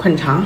捆肠。